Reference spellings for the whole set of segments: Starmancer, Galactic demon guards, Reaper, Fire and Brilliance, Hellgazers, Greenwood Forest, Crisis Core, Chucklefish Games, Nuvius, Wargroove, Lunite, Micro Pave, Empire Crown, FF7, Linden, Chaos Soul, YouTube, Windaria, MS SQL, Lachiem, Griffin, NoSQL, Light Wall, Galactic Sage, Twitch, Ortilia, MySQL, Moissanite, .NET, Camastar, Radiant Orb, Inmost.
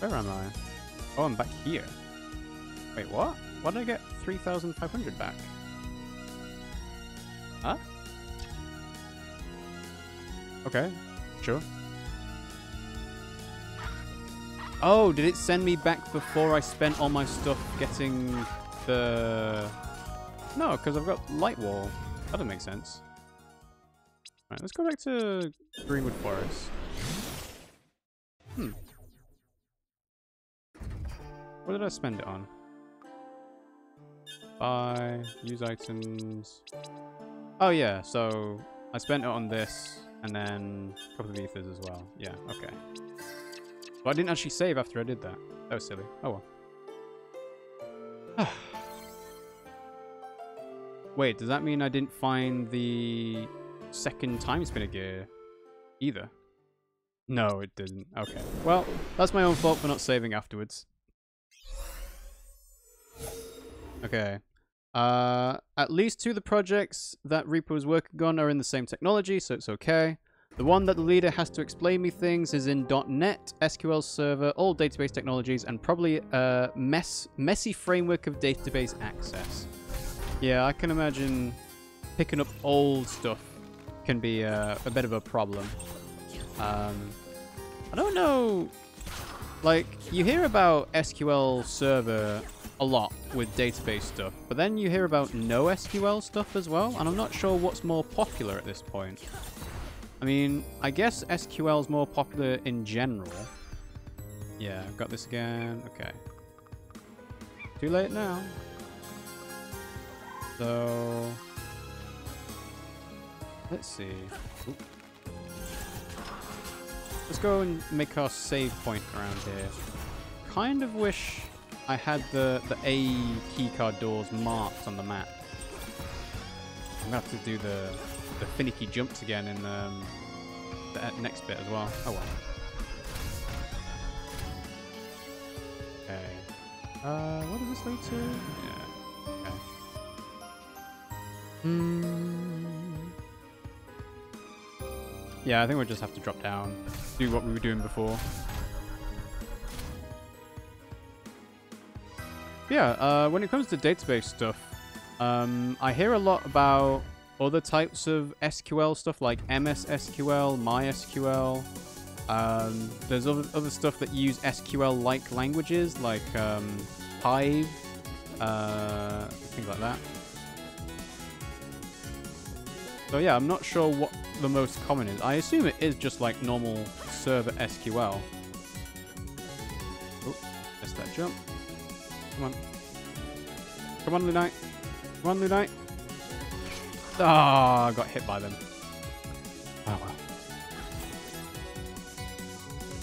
Where am I? Oh, I'm back here. Wait, what? Why did I get 3,500 back? Huh? Okay, sure. Oh, did it send me back before I spent all my stuff getting the... No, because I've got Light Wall. That doesn't make sense. Alright, let's go back to Greenwood Forest. Hmm. What did I spend it on? Buy, use items... Oh yeah, so I spent it on this, and then a couple of ethers as well. Yeah, okay. But I didn't actually save after I did that. That was silly. Oh well. Wait, does that mean I didn't find the second Time Spinner Gear either? No, it didn't. Okay. Well, that's my own fault for not saving afterwards. Okay. At least two of the projects that Reaper was working on are in the same technology, so it's okay. The one that the leader has to explain me things is in .NET, SQL Server, all database technologies, and probably a messy framework of database access. Yeah, I can imagine picking up old stuff can be a bit of a problem. I don't know... Like, you hear about SQL Server a lot with database stuff, but then you hear about NoSQL stuff as well, and I'm not sure what's more popular at this point. I mean, I guess SQL is more popular in general. Yeah, I've got this again. Okay. Too late now. So... Let's see. Oop. Let's go and make our save point around here. Kind of wish I had the A keycard doors marked on the map. I'm gonna have to do the finicky jumps again in the next bit as well. Oh well. Okay. What does this lead to? Yeah. Okay. Yeah, I think we'll just have to drop down, do what we were doing before. Yeah, when it comes to database stuff, I hear a lot about other types of SQL stuff like MS SQL, MySQL. There's other stuff that use SQL-like languages like Hive, things like that. So yeah, I'm not sure what the most common is. I assume it is just like normal server SQL. Oh, missed that jump. Come on. Come on, Lunite. Come on, Lunite. Ah, oh, I got hit by them. Oh well.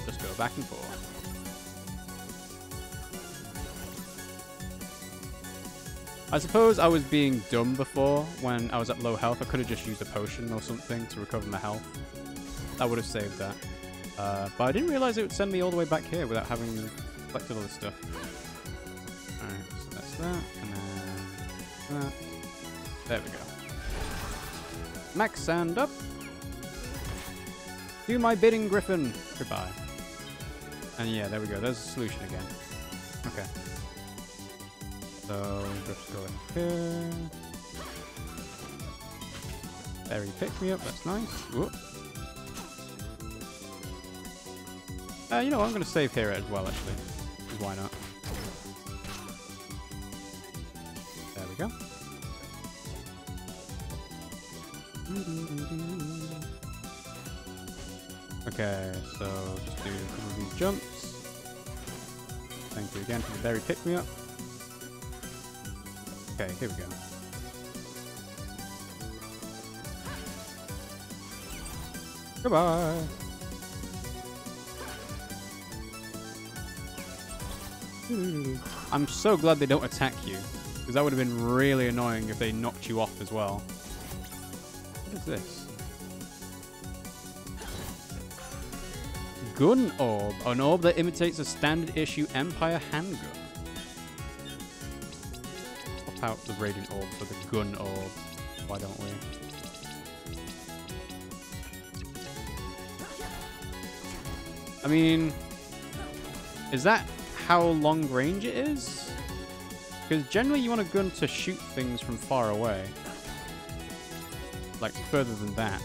Just go back and forth. I suppose I was being dumb before when I was at low health. I could have just used a potion or something to recover my health. That would have saved that. But I didn't realize it would send me all the way back here without having collected all this stuff. Alright, so that's that, and then that. There we go. Max sand up. Do my bidding, Griffin. Goodbye. And yeah, there we go. There's a solution again. Okay. So, just go in here. There he picked me up. That's nice. Whoop. You know what? I'm going to save here as well, actually. Because why not? There we go. Okay, so just do a couple of these jumps. Thank you again for the berry pick-me-up. Okay, here we go. Goodbye! I'm so glad they don't attack you, because that would have been really annoying if they knocked you off as well. What is this? Gun Orb. An orb that imitates a standard issue Empire handgun. Pop out the Radiant Orb for the Gun Orb. Why don't we? I mean, Is that how long range it is? Because generally you want a gun to shoot things from far away. Like, further than that.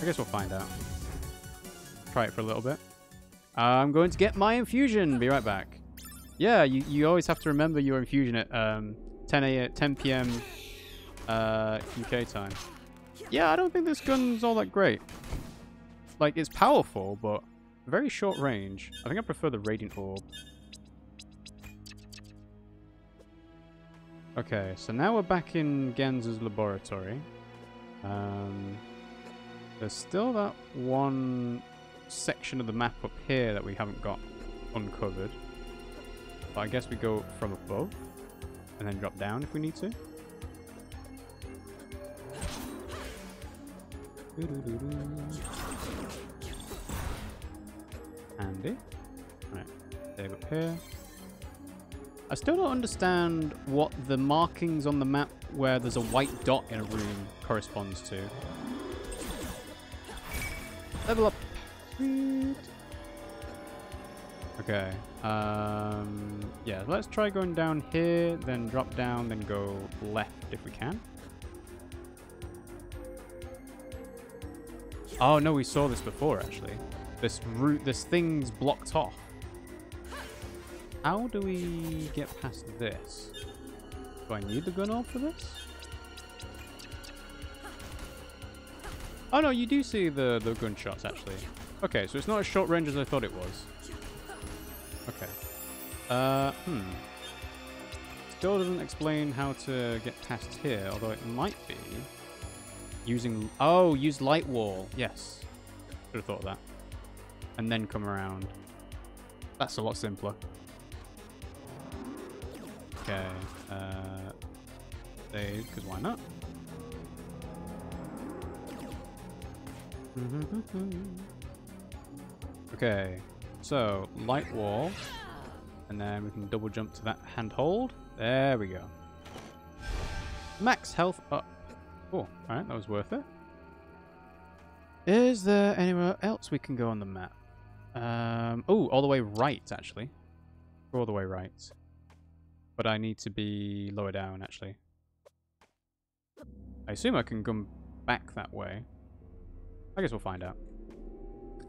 I guess we'll find out. Try it for a little bit. I'm going to get my infusion. Be right back. Yeah, you always have to remember your infusion at 10 p.m. UK time. Yeah, I don't think this gun's all that great. Like, it's powerful, but very short range. I think I prefer the Radiant Orb. Okay, so now we're back in Genza's laboratory. There's still that one section of the map up here that we haven't got uncovered. But I guess we go from above and then drop down if we need to. Handy. Right, save up here. I still don't understand what the markings on the map where there's a white dot in a room corresponds to. Level up. Sweet. Okay. Yeah, let's try going down here, then drop down, then go left if we can. Oh no, we saw this before actually. This route, this thing's blocked off. How do we get past this? Do I need the gun orb for this? Oh no, you do see the gunshots actually. Okay, so it's not as short range as I thought it was. Okay. Still doesn't explain how to get past here, although it might be using... Oh, use Light Wall. Yes. Should have thought of that. And then come around. That's a lot simpler. Okay. Save, because why not? Okay. So, Light Wall. And then we can double jump to that handhold. There we go. Max health up. Cool. Alright, that was worth it. Is there anywhere else we can go on the map? Oh, all the way right, actually. All the way right. But I need to be lower down, actually. I assume I can come back that way. I guess we'll find out.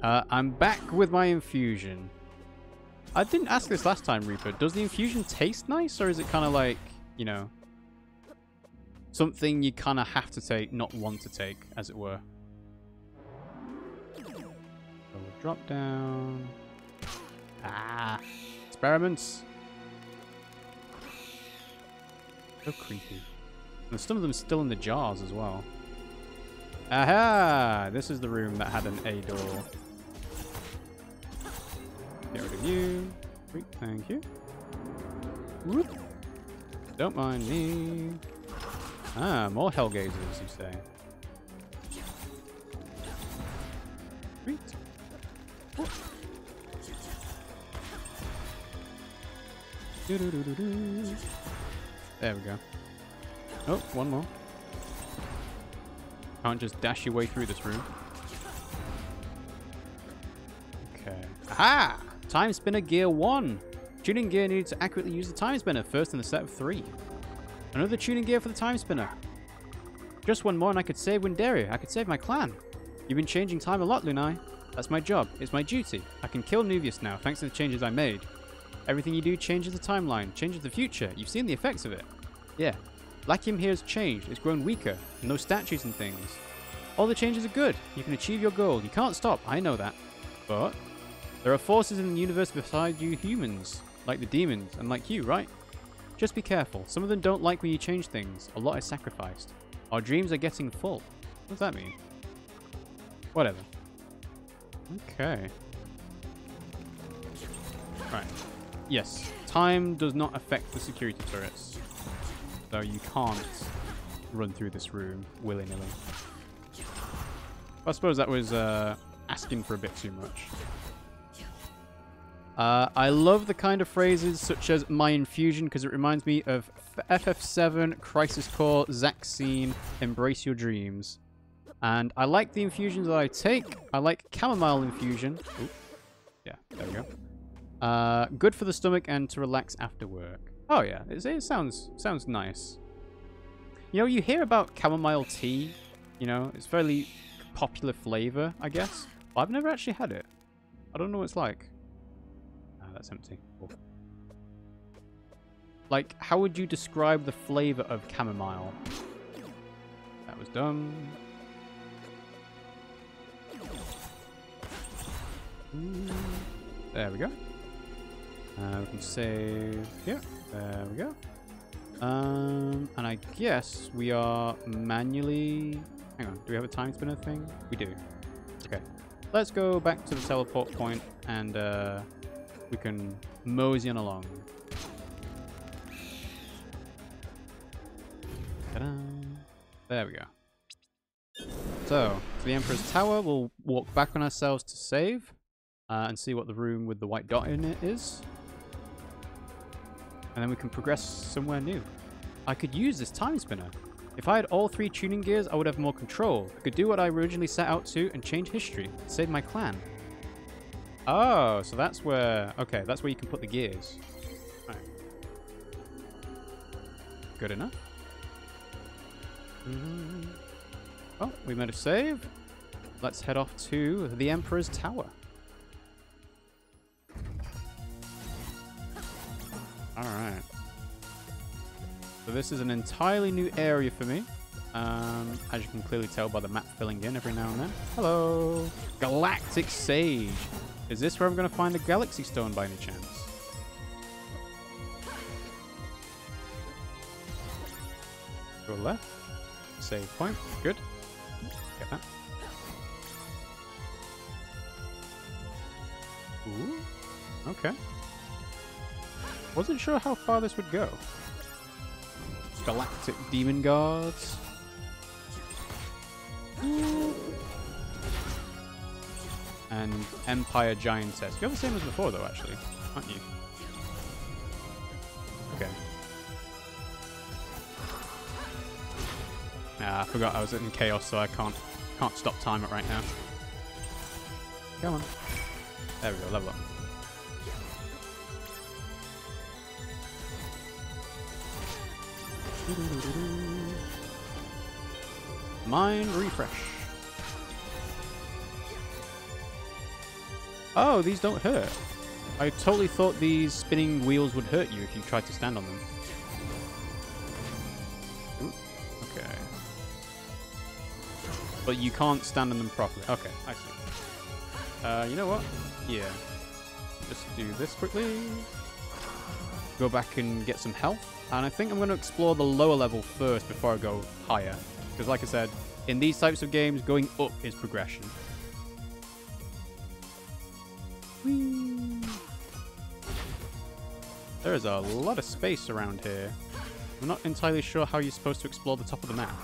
I'm back with my infusion. I didn't ask this last time, Reaper. Does the infusion taste nice, or is it kind of like, you know, something you kind of have to take, not want to take, as it were? So we'll drop down. Ah, experiments. So creepy. And some of them still in the jars as well. Aha! This is the room that had an A door. Get rid of you. Thank you. Whoop. Don't mind me. Ah, more Hellgazers, you say. Sweet. Whoop. There we go. Oh, one more. Can't just dash your way through this room. Okay. Aha! Time Spinner Gear 1. Tuning gear needed to accurately use the Time Spinner, first in a set of 3. Another tuning gear for the Time Spinner. Just one more and I could save Windaria. I could save my clan. You've been changing time a lot, Lunai. That's my job. It's my duty. I can kill Nuvius now, thanks to the changes I made. Everything you do changes the timeline, changes the future. You've seen the effects of it. Yeah. Lachiem here has changed. It's grown weaker. No statues and things. All the changes are good. You can achieve your goal. You can't stop. I know that. But there are forces in the universe beside you humans, like the demons, and like you, right? Just be careful. Some of them don't like when you change things. A lot is sacrificed. Our dreams are getting full. What does that mean? Whatever. Okay. Right. Yes. Time does not affect the security turrets. So you can't run through this room willy-nilly. I suppose that was asking for a bit too much. I love the kind of phrases such as my infusion because it reminds me of FF7, Crisis Core, Zaxxine, Embrace Your Dreams. And I like the infusions that I take. I like chamomile infusion. Ooh. Yeah, there we go. Good for the stomach and to relax after work. Oh yeah, it sounds nice. You know, you hear about chamomile tea. You know, it's fairly popular flavor, I guess. But I've never actually had it. I don't know what it's like. Ah, oh, that's empty. Oh. Like, how would you describe the flavor of chamomile? That was dumb. Ooh. There we go. We can save here. There we go. And I guess we are manually... Hang on, do we have a time spinner thing? We do. Okay. Let's go back to the teleport point and we can mosey on along. Ta-da. There we go. So, to the Emperor's Tower, we'll walk back on ourselves to save and see what the room with the white dot in it is. And then we can progress somewhere new. I could use this time spinner. If I had all three tuning gears, I would have more control. I could do what I originally set out to and change history. Save my clan. Oh, so that's where... Okay, that's where you can put the gears. All right. Good enough. Oh, we made a save. Let's head off to the Emperor's Tower. Alright. So this is an entirely new area for me. As you can clearly tell by the map filling in every now and then. Hello! Galactic Sage! Is this where I'm going to find the Galaxy Stone by any chance? Go left. Save point. Good. Get that. Ooh. Okay. Wasn't sure how far this would go. Galactic demon guards. Ooh. And Empire giantess. You're the same as before, though, actually, aren't you? Okay. Ah, I forgot I was in chaos, so I can't stop time it right now. Come on. There we go. Level up. Mind refresh. Oh, these don't hurt. I totally thought these spinning wheels would hurt you if you tried to stand on them. Ooh, okay. But you can't stand on them properly. Okay, I see. You know what? Yeah. Just do this quickly. Go back and get some health. And I think I'm going to explore the lower level first before I go higher. Because like I said, in these types of games, going up is progression. Whee! There is a lot of space around here. I'm not entirely sure how you're supposed to explore the top of the map.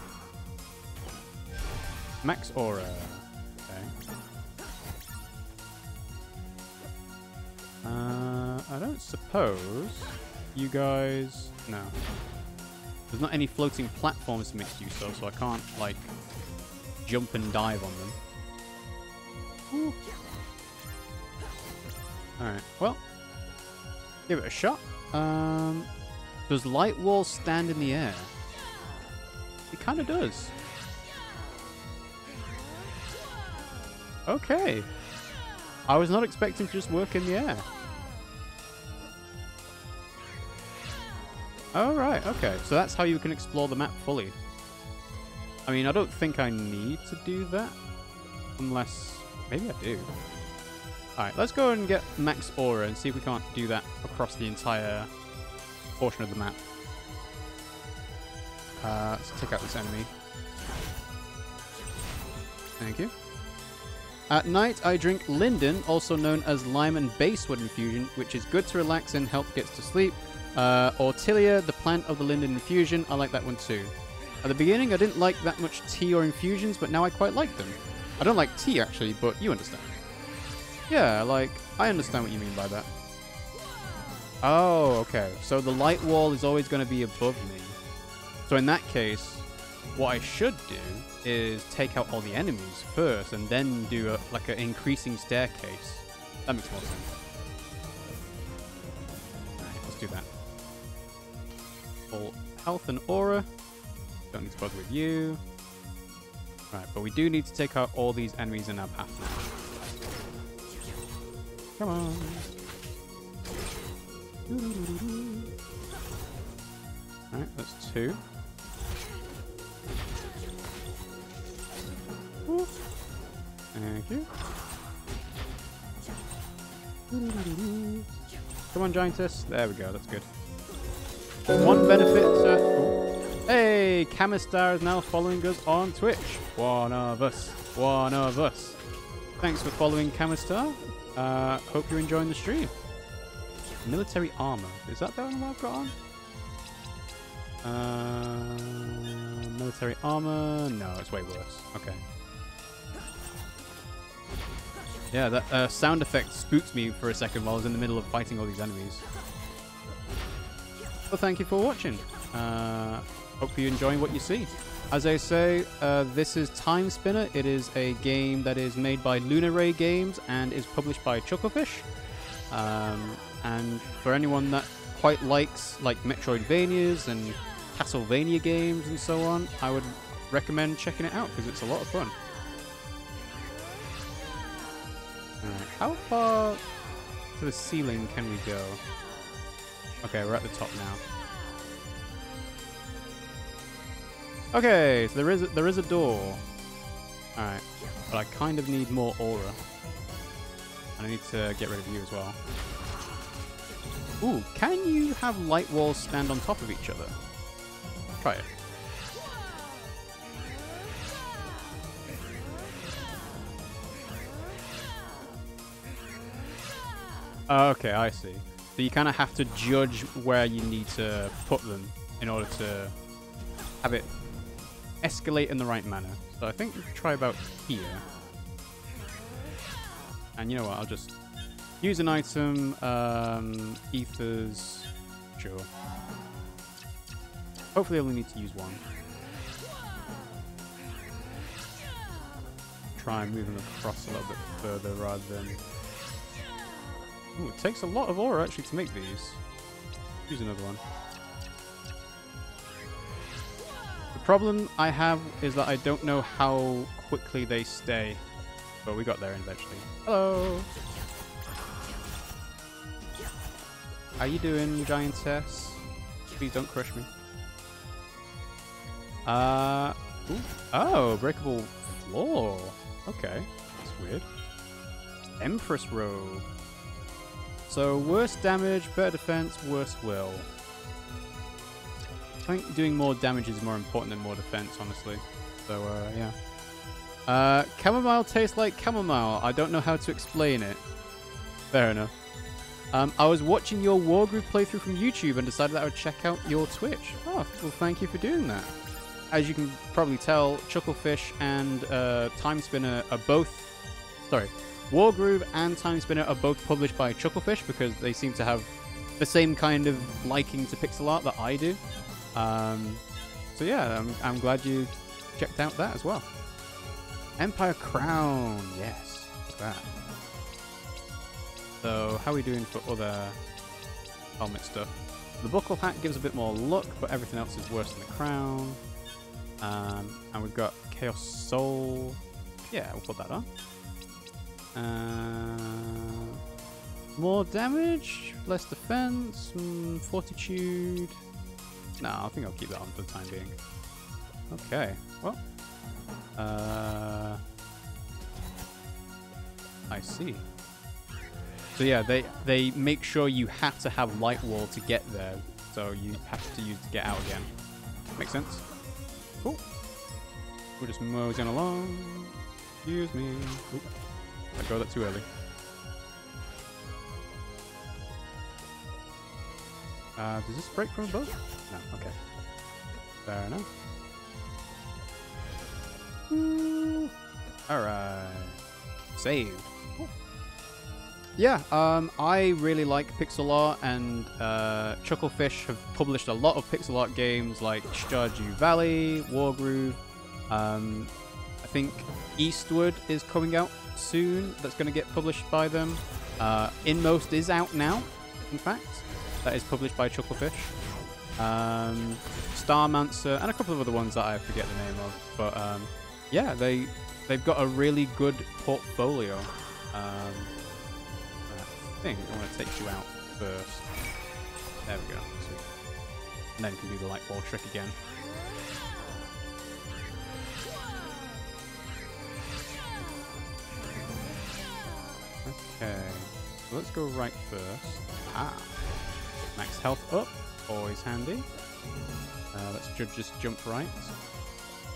Max Aura. Okay. I don't suppose... You guys... No. There's not any floating platforms to make use of, so I can't, like, jump and dive on them. Alright, well. Give it a shot. Does Light Wall stand in the air? It kind of does. Okay. I was not expecting to just work in the air. Oh, right, okay. So that's how you can explore the map fully. I mean, I don't think I need to do that. Unless... Maybe I do. Alright, let's go and get Max Aura and see if we can't do that across the entire portion of the map. Let's take out this enemy. Thank you. At night, I drink Linden, also known as lime and basswood infusion, which is good to relax and help get to sleep. Ortilia, the plant of the Linden infusion. I like that one too. At the beginning, I didn't like that much tea or infusions, but now I quite like them. I don't like tea, actually, but you understand. Yeah, like, I understand what you mean by that. Oh, okay. So the light wall is always going to be above me. So in that case, what I should do is take out all the enemies first and then do, like, an increasing staircase. That makes more sense. health and aura. Don't need to bother with you. Right, but we do need to take out all these enemies in our path now. Come on. Alright, that's two. Ooh. Thank you. Come on, Giantess. There we go, that's good. One benefit to... Oh. Hey, Camastar is now following us on Twitch. One of us. One of us. Thanks for following, Camastar. Hope you're enjoying the stream. Military armor. Is that the one I've got on? Military armor. No, it's way worse. Okay. Yeah, that sound effect spooked me for a second while I was in the middle of fighting all these enemies. Well, thank you for watching. Hope you're enjoying what you see. As I say, this is Time Spinner. It is a game that is made by Lunare Games and is published by Chucklefish. And for anyone that quite likes like Metroidvanias and Castlevania games and so on, I would recommend checking it out because it's a lot of fun. Alright, how far to the ceiling can we go? Okay, we're at the top now. Okay, so there is a door. Alright, but I kind of need more aura. And I need to get rid of you as well. Ooh, can you have light walls stand on top of each other? Try it. Okay, I see. So you kind of have to judge where you need to put them in order to have it escalate in the right manner. So I think we can try about here. And you know what, I'll just use an item, ethers, sure. Hopefully I only need to use one. Try and move them across a little bit further rather than... Ooh, it takes a lot of aura actually to make these. Use another one. The problem I have is that I don't know how quickly they stay. But we got there eventually. Hello! How you doing, Giantess? Please don't crush me. Ooh. Oh, breakable floor. Okay. That's weird. Empress robe. So, worse damage, better defense, worse will. I think doing more damage is more important than more defense, honestly. So, yeah. Chamomile tastes like chamomile. I don't know how to explain it. Fair enough. I was watching your Wargroove playthrough from YouTube and decided that I would check out your Twitch. Oh, well, thank you for doing that. As you can probably tell, Chucklefish and Time Spinner are both... Sorry. Wargroove and Time Spinner are both published by Chucklefish because they seem to have the same kind of liking to pixel art that I do. So yeah, I'm glad you checked out that as well. Empire Crown, yes, that. So how are we doing for other helmet stuff? The buckle hat gives a bit more luck, but everything else is worse than the crown. And we've got Chaos Soul. Yeah, we'll put that on. More damage, less defense, fortitude. No, I think I'll keep that on for the time being. Okay, well, I see. So yeah, they make sure you have to have light wall to get there, so you have to use to get out again. Makes sense. Cool. We're just moseying along. Excuse me. Oop. I got that too early. Does this break from above? No, okay. Fair enough. Ooh. Alright. Save. Cool. Yeah, I really like pixel art, and Chucklefish have published a lot of pixel art games like Stardew Valley, Wargroove. I think Eastward is coming out soon. That's going to get published by them. Inmost is out now, in fact. That is published by Chucklefish. Starmancer, and a couple of other ones that I forget the name of. But yeah, they've got a really good portfolio. I think I want to take you out first. There we go. Sweet. And then we can do the light wall trick again. Okay, so let's go right first. Ah, max health up, always handy. Let's just jump right.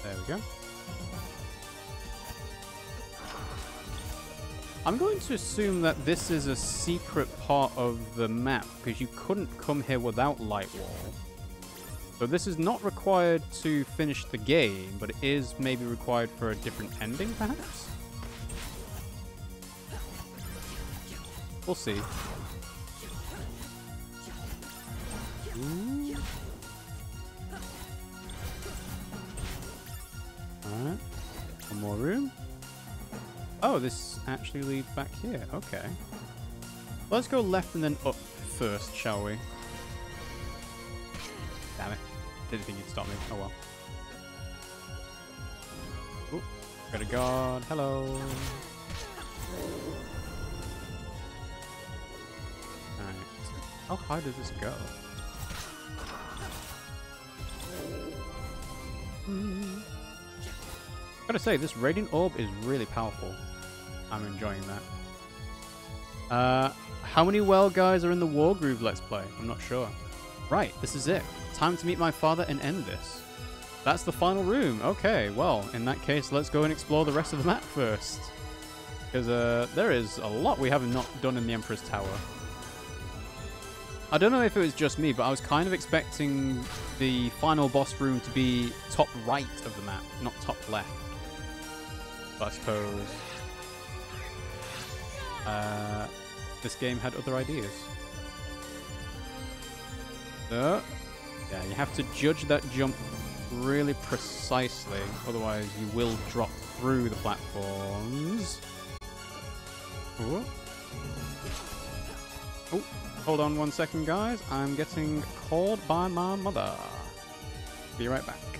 There we go. I'm going to assume that this is a secret part of the map, because you couldn't come here without Light Wall. So this is not required to finish the game, but it is maybe required for a different ending, perhaps? We'll see. Ooh. All right. One more room. Oh, this actually leads back here. Okay. Let's go left and then up first, shall we? Damn it. Didn't think you'd stop me. Oh well. Ooh, got a guard. Hello. Alright. How high does this go? Mm. Gotta say, this Radiant Orb is really powerful. I'm enjoying that. How many well guys are in the Wargroove Let's Play? I'm not sure. Right, this is it. Time to meet my father and end this. That's the final room. Okay, well, in that case, let's go and explore the rest of the map first. Because there is a lot we have not done in the Emperor's Tower. I don't know if it was just me, but I was kind of expecting the final boss room to be top right of the map, not top left. But I suppose... this game had other ideas. So, yeah, you have to judge that jump really precisely, otherwise you will drop through the platforms. Ooh. Oh, hold on one second, guys. I'm getting called by my mother. Be right back.